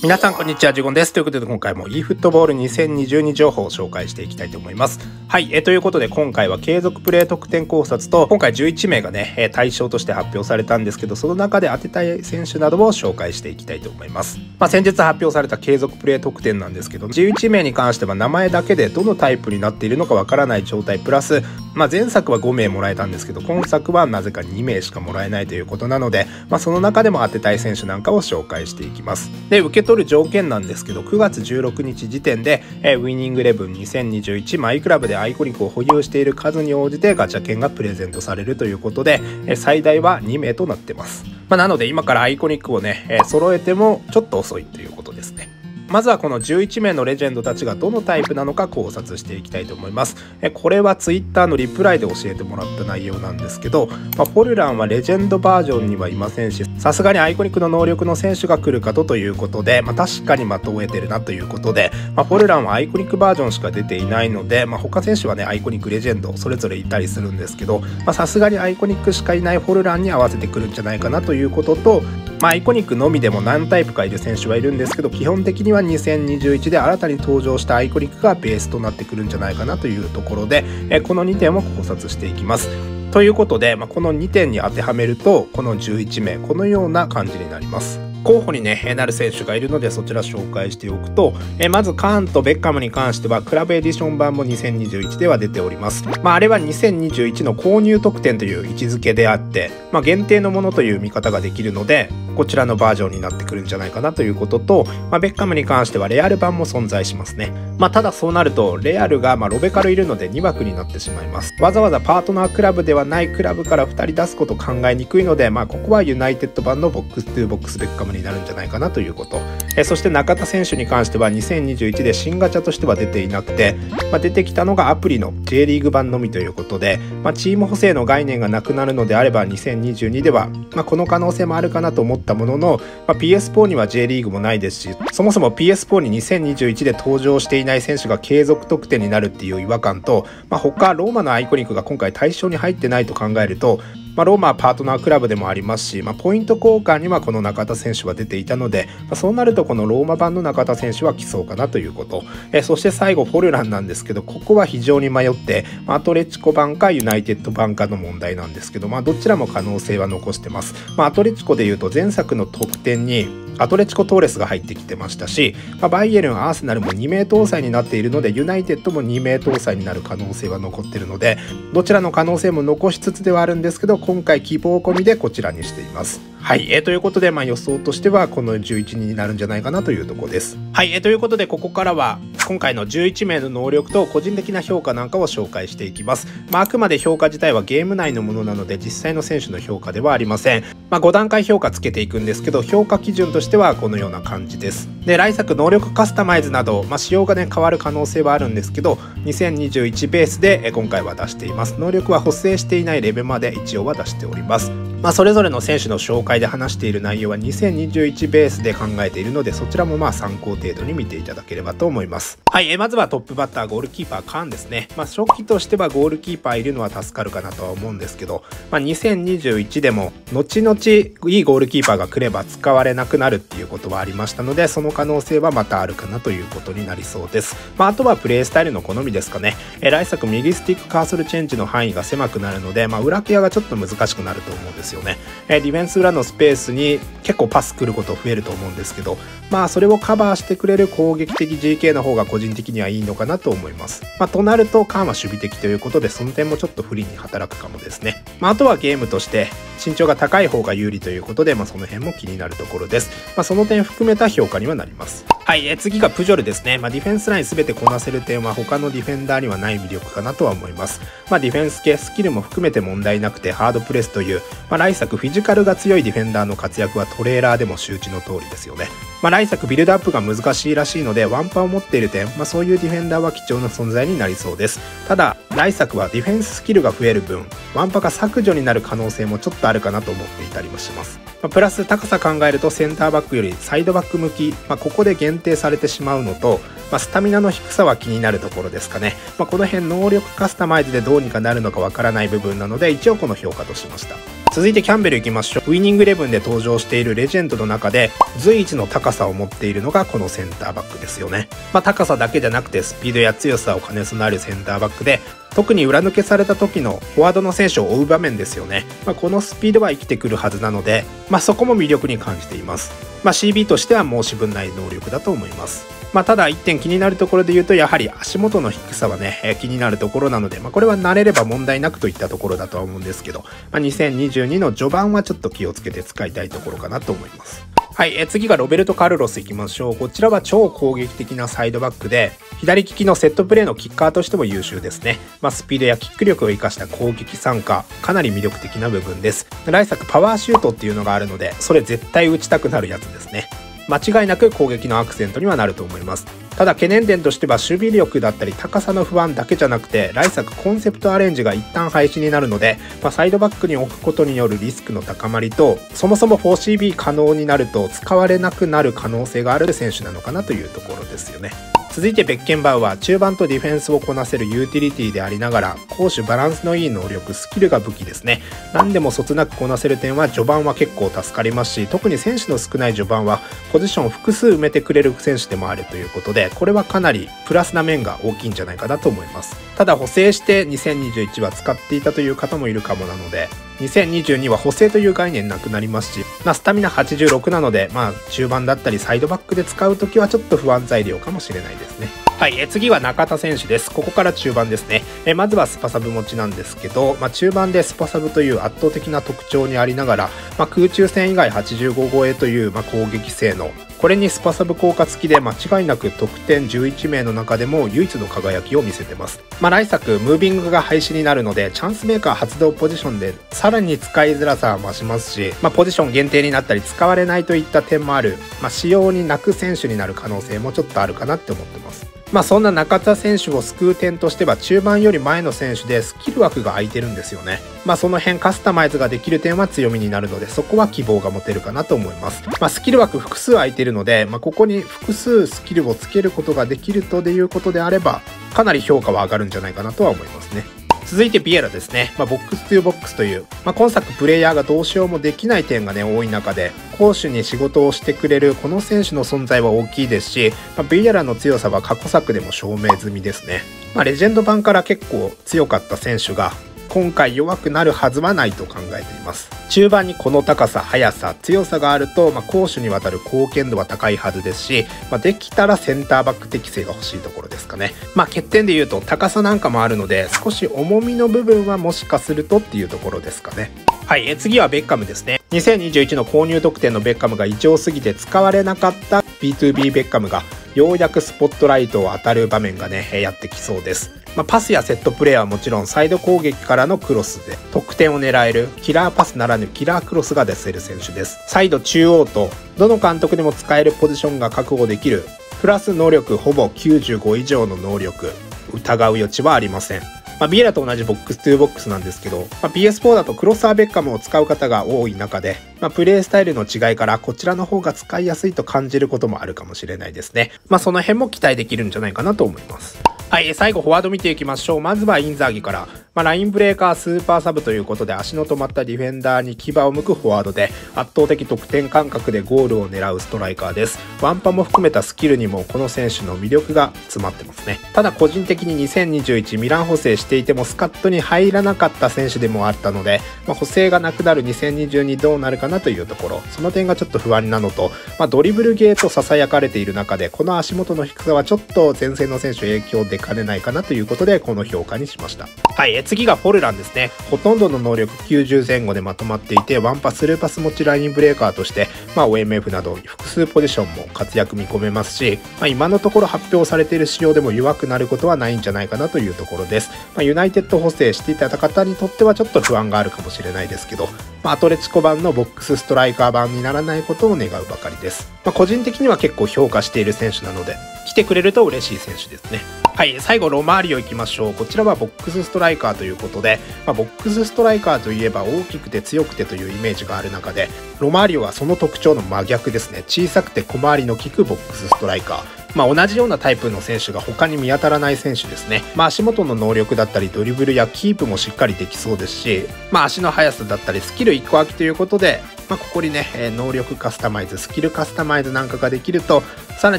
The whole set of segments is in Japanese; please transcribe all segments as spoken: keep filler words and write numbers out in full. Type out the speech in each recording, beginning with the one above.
皆さんこんにちは、ジュゴンです。ということで今回も イーフットボールにせんにじゅうに 情報を紹介していきたいと思います。はい、えということで今回は継続プレー得点考察と、今回じゅういちめいがね、え対象として発表されたんですけど、その中で当てたい選手などを紹介していきたいと思います。まあ、先日発表された継続プレー得点なんですけど、じゅういちめいに関しては名前だけでどのタイプになっているのかわからない状態プラス、まあ、前作はごめいもらえたんですけど、今作はなぜかにめいしかもらえないということなので、まあ、その中でも当てたい選手なんかを紹介していきます。で、受け取る条件なんですけど、くがつじゅうろくにち時点で、えー、ウィニングイレブンにせんにじゅういちマイクラブでアイコニックを保有している数に応じてガチャ券がプレゼントされるということで、えー、最大はにめいとなってます。まあ、なので今からアイコニックをね、えー、揃えてもちょっと遅いということですね。まずはこのじゅういちめいのレジェンドたちがどのタイプなのか考察していきたいと思います。えこれはツイッターのリプライで教えてもらった内容なんですけど、まあ、フォルランはレジェンドバージョンにはいませんし、さすがにアイコニックの能力の選手が来るかとということで、まあ、確かに的を得てるなということで、まあ、フォルランはアイコニックバージョンしか出ていないので、まあ、他選手はねアイコニックレジェンドそれぞれいたりするんですけど、さすがにアイコニックしかいないフォルランに合わせてくるんじゃないかなということと、まあ、アイコニックのみでも何タイプかいる選手はいるんですけど、基本的にはにせんにじゅういちで新たに登場したアイコニックがベースとなってくるんじゃないかなというところで、このにてんを考察していきます。ということで、まあ、このにてんに当てはめるとこのじゅういちめいこのような感じになります。候補に、ね、なる選手がいるのでそちら紹介しておくと、えまずカーンとベッカムに関してはクラブエディション版もにせんにじゅういちでは出ております。まあ、あれはにせんにじゅういちの購入特典という位置づけであって、まあ、限定のものという見方ができるのでこちらのバージョンになってくるんじゃないかなということと、まあ、ベッカムに関してはレアル版も存在しますね。まあ、ただそうなるとレアルがまあロベカルいるのでに枠になってしまいます。わざわざパートナークラブではないクラブからふたり出すこと考えにくいので、まあ、ここはユナイテッド版のボックスにボックスベッカムになるんじゃないかなということ。えそして中田選手に関してはにせんにじゅういちで新ガチャとしては出ていなくて、まあ、出てきたのがアプリの J リーグ版のみということで、まあ、チーム補正の概念がなくなるのであればにせんにじゅうにでは、まあ、この可能性もあるかなと思ったものの、まあ、ピーエスフォー には J リーグもないですし、そもそも ピーエスフォー ににせんにじゅういちで登場していない選手が継続得点になるっていう違和感と、まあ、他ローマのアイコニックが今回対象に入ってないと考えると、まあ、ローマはパートナークラブでもありますし、まあ、ポイント交換にはこの中田選手は出ていたので、まあ、そうなるとこのローマ版の中田選手は来そうかなということ。えそして最後フォルランなんですけど、ここは非常に迷って、まあ、アトレチコ版かユナイテッド版かの問題なんですけど、まあ、どちらも可能性は残してます。まあ、アトレチコでいうと前作の得点にアトレチコ・トーレスが入ってきてましたし、まあ、バイエルンアーセナルもにめい搭載になっているのでユナイテッドもにめい搭載になる可能性は残っているので、どちらの可能性も残しつつではあるんですけど今回希望込みでこちらにしています。はい、えー、ということで、まあ、予想としてはこのじゅういちにんになるんじゃないかなというところです。はい、えー、ということでここからは今回のじゅういちめいの能力と個人的な評価なんかを紹介していきます。まあ、あくまで評価自体はゲーム内のものなので実際の選手の評価ではありません。まあ、ごだんかい評価つけていくんですけど評価基準としてとしてはこのような感じです。で、来作能力カスタマイズなど、まあ、仕様がね変わる可能性はあるんですけどにせんにじゅういちベースで今回は出しています。能力は補正していないレベルまで一応は出しております。まあ、それぞれの選手の紹介で話している内容はにせんにじゅういちベースで考えているのでそちらもまあ参考程度に見ていただければと思います。はい、えまずはトップバッターゴールキーパーカーンですね。まあ、初期としてはゴールキーパーいるのは助かるかなとは思うんですけど、まあ、にせんにじゅういちでも後々いいゴールキーパーが来れば使われなくなるっていうことはありましたのでその可能性はまたあるかなということになりそうです。まあ、あとはプレイスタイルの好みですかね。え来作右スティックカーソルチェンジの範囲が狭くなるので、まあ、裏ケアがちょっと難しくなると思うんですよね。えディフェンス裏のスペースに結構パス来ること増えると思うんですけど、まあ、それをカバーしてくれる攻撃的 ジーケー の方が個人的にはいいのかなと思います。まあ、となるとカーンは守備的ということでその点もちょっと不利に働くかもですね。まあ、あとはゲームとして身長が高い方が有利ということで、まあ、その辺も気になるところです。まあ、その点含めた評価にはなります。はい、え次がプジョルですね。まあ、ディフェンスライン全てこなせる点は他のディフェンダーにはない魅力かなとは思います。まあ、ディフェンス系スキルも含めて問題なくてハードプレスという、まあ、来作フィジカルが強いディフェンダーの活躍はトレーラーでも周知の通りですよね。まあ、来作ビルドアップが難しいらしいのでワンパンを持っている点、まあ、そういうディフェンダーは貴重な存在になりそうです。ただ来作はディフェンススキルが増える分ワンパが削除になる可能性もちょっとあるかなと思っていたりもします。まあ、プラス高さ考えるとセンターバックよりサイドバック向き、まあ、ここで限定されてしまうのと、まあ、スタミナの低さは気になるところですかね。まあ、この辺能力カスタマイズでどうにかなるのかわからない部分なので、一応この評価としました。続いてキャンベルいきましょう。ウィニングイレブンで登場しているレジェンドの中で随一の高さを持っているのがこのセンターバックですよね。まあ、高さだけじゃなくてスピードや強さを兼ね備えるセンターバックで、特に裏抜けされた時のフォワードの選手を追う場面ですよね。まあ、このスピードは生きてくるはずなので、まあ、そこも魅力に感じています。まあ、シービー としては申し分ない能力だと思います。まあ、ただ一点気になるところで言うと、やはり足元の低さはね、えー、気になるところなので、まあ、これは慣れれば問題なくといったところだとは思うんですけど、まあ、にせんにじゅうにの序盤はちょっと気をつけて使いたいところかなと思います。はい、え次がロベルト・カルロスいきましょう。こちらは超攻撃的なサイドバックで、左利きのセットプレーのキッカーとしても優秀ですね。まあ、スピードやキック力を生かした攻撃参加、かなり魅力的な部分です。来作パワーシュートっていうのがあるので、それ絶対打ちたくなるやつですね。間違いなく攻撃のアクセントにはなると思います。ただ懸念点としては、守備力だったり高さの不安だけじゃなくて、来作コンセプトアレンジが一旦廃止になるので、まあ、サイドバックに置くことによるリスクの高まりと、そもそも フォーシービー 可能になると使われなくなる可能性がある選手なのかなというところですよね。続いてベッケンバウアー、中盤とディフェンスをこなせるユーティリティでありながら、攻守バランスのいい能力、スキルが武器ですね。何でもそつなくこなせる点は序盤は結構助かりますし、特に選手の少ない序盤はポジションを複数埋めてくれる選手でもあるということで、これはかなりプラスな面が大きいんじゃないかなと思います。ただ補正してにせんにじゅういちは使っていたという方もいるかもなので、にせんにじゅうには補正という概念なくなりますし、まあ、スタミナはちじゅうろくなので、まあ、中盤だったりサイドバックで使う時はちょっと不安材料かもしれないですね。はい、え次は中田選手です。ここから中盤ですね。えまずはスパサブ持ちなんですけど、まあ、中盤でスパサブという圧倒的な特徴にありながら、まあ、空中戦以外はちじゅうご超えという、まあ、攻撃性能。これにスパサブ効果付きで間違いなく得点じゅういち名の中でも唯一の輝きを見せてます。まあ、来作、ムービングが廃止になるので、チャンスメーカー発動ポジションでさらに使いづらさは増しますし、まあ、ポジション限定になったり使われないといった点もある、まあ、使用に泣く選手になる可能性もちょっとあるかなって思ってます。まあそんな中田選手を救う点としては、中盤より前の選手でスキル枠が空いてるんですよね。まあその辺カスタマイズができる点は強みになるので、そこは希望が持てるかなと思います。まあスキル枠複数空いてるので、まあここに複数スキルをつけることができるとでいうことであれば、かなり評価は上がるんじゃないかなとは思いますね。続いてビエラですね。まあ、ボックスツーボックスという、まあ、今作プレイヤーがどうしようもできない点がね多い中で、攻守に仕事をしてくれるこの選手の存在は大きいですし、まあ、ビエラの強さは過去作でも証明済みですね。まあ、レジェンド版から結構強かった選手が今回弱くなるはずはないと考えています。中盤にこの高さ、速さ、強さがあると、まあ、攻守にわたる貢献度は高いはずですし、まあ、できたらセンターバック適性が欲しいところですかね。まあ、欠点で言うと高さなんかもあるので、少し重みの部分はもしかするとっていうところですかね。はい、え次はベッカムですね。にせんにじゅういちの購入得点のベッカムが異常すぎて使われなかった ビーツービー ベッカムがようやくスポットライトを当たる場面がねやってきそうです。まあ、パスやセットプレーはもちろん、サイド攻撃からのクロスで得点を狙えるキラーパスならぬキラークロスが出せる選手です。サイド、中央とどの監督でも使えるポジションが確保できる、プラス能力ほぼきゅうじゅうご以上の能力、疑う余地はありません。まあ、ビエラと同じボックストゥーボックスなんですけど、まあ、ピーエスフォー だとクロスアーベッカムを使う方が多い中で、まあ、プレイスタイルの違いからこちらの方が使いやすいと感じることもあるかもしれないですね。まあ、その辺も期待できるんじゃないかなと思います。はい、最後フォワード見ていきましょう。まずはインザーギから、まあ、ラインブレーカー、スーパーサブということで、足の止まったディフェンダーに牙を向くフォワードで、圧倒的得点感覚でゴールを狙うストライカーです。ワンパも含めたスキルにもこの選手の魅力が詰まってますね。ただ個人的ににせんにじゅういちミラン補正していてもスカットに入らなかった選手でもあったので、まあ、補正がなくなるにせんにじゅうにどうなるかなというところ、その点がちょっと不安なのと、まあ、ドリブルゲーと囁かれている中で、この足元の低さはちょっと前線の選手影響でかねないかなということで、この評価にしました。はい、え次がフォルランですね。ほとんどの能力きゅうじゅう前後でまとまっていて、ワンパス、ルーパス持ち、ラインブレーカーとして、まあ、オーエムエフ など複数ポジションも活躍見込めますし、まあ、今のところ発表されている仕様でも弱くなることはないんじゃないかなというところです。まあ、ユナイテッド補正していた方にとってはちょっと不安があるかもしれないですけど、まあ、アトレチコ版のボックスストライカー版にならないことを願うばかりです。まあ、個人的には結構評価している選手なので、来てくれると嬉しい選手ですね。はい、最後ロマーリオいきましょう。こちらはボックスストライカーということで、まあ、ボックスストライカーといえば大きくて強くてというイメージがある中で、ロマーリオはその特徴の真逆ですね。小さくて小回りの利くボックスストライカー。まあ、同じようなタイプの選手が他に見当たらない選手ですね。まあ、足元の能力だったりドリブルやキープもしっかりできそうですし、まあ、足の速さだったりスキルいっこ空きということで、まあ、ここにね、能力カスタマイズ、スキルカスタマイズなんかができると、さら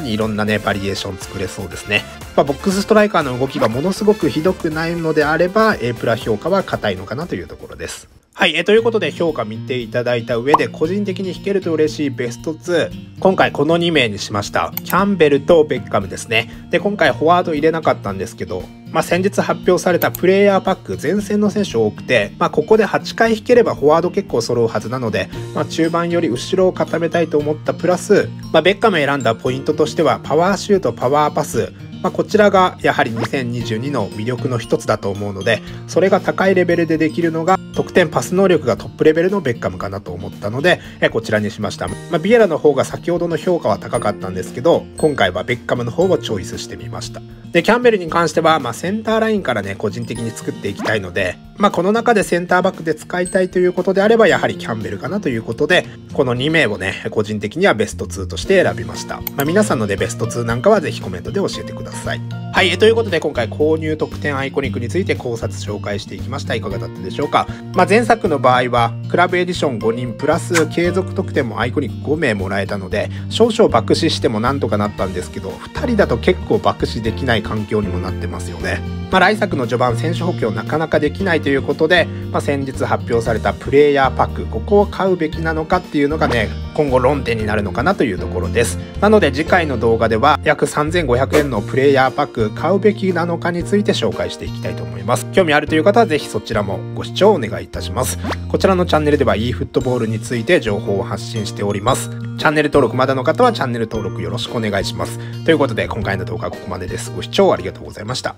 にいろんなね、バリエーション作れそうですね。まあ、ボックスストライカーの動きがものすごくひどくないのであれば、A プラ評価は硬いのかなというところです。はい、えということで評価見ていただいた上で、個人的に引けると嬉しいベストツー、今回このに名にしました。キャンベルとベッカムですね。で、今回フォワード入れなかったんですけど、まあ、先日発表されたプレイヤーパック前線の選手多くて、まあ、ここではちかい引ければフォワード結構揃うはずなので、まあ、中盤より後ろを固めたいと思ったプラス、まあ、ベッカム選んだポイントとしてはパワーシュート、パワーパス、まあ、こちらがやはりにせんにじゅうにの魅力の一つだと思うので、それが高いレベルでできるのが得点パス能力がトップレベルのベッカムかなと思ったので、えこちらにしました。まあ、ビエラの方が先ほどの評価は高かったんですけど、今回はベッカムの方をチョイスしてみました。で、キャンベルに関しては、まあ、センターラインからね、個人的に作っていきたいので、まあ、この中でセンターバックで使いたいということであれば、やはりキャンベルかなということで、このに名をね、個人的にはベストツーとして選びました。まあ、皆さんのね、ベストツーなんかはぜひコメントで教えてください。はい、えということで今回購入特典アイコニックについて考察紹介していきました。いかがだったでしょうか。まあ、前作の場合はクラブエディションごにんプラス継続得点もアイコニックご名もらえたので、少々爆死してもなんとかなったんですけど、ふたりだと結構爆死できない環境にもなってますよね。まあ、来作の序盤選手補強なかなかできないということで、まあ、先日発表されたプレイヤーパック、ここを買うべきなのかっていうのがね、今後論点になるのかなというところです。なので次回の動画では約さんぜんごひゃくえんのプレイヤーパック買うべきなのかについて紹介していきたいと思います。興味あるという方はぜひそちらもご視聴お願いいたします。こちらのチャンネルでは e フットボールについて情報を発信しております。チャンネル登録まだの方はチャンネル登録よろしくお願いします。ということで今回の動画はここまでです。ご視聴ありがとうございました。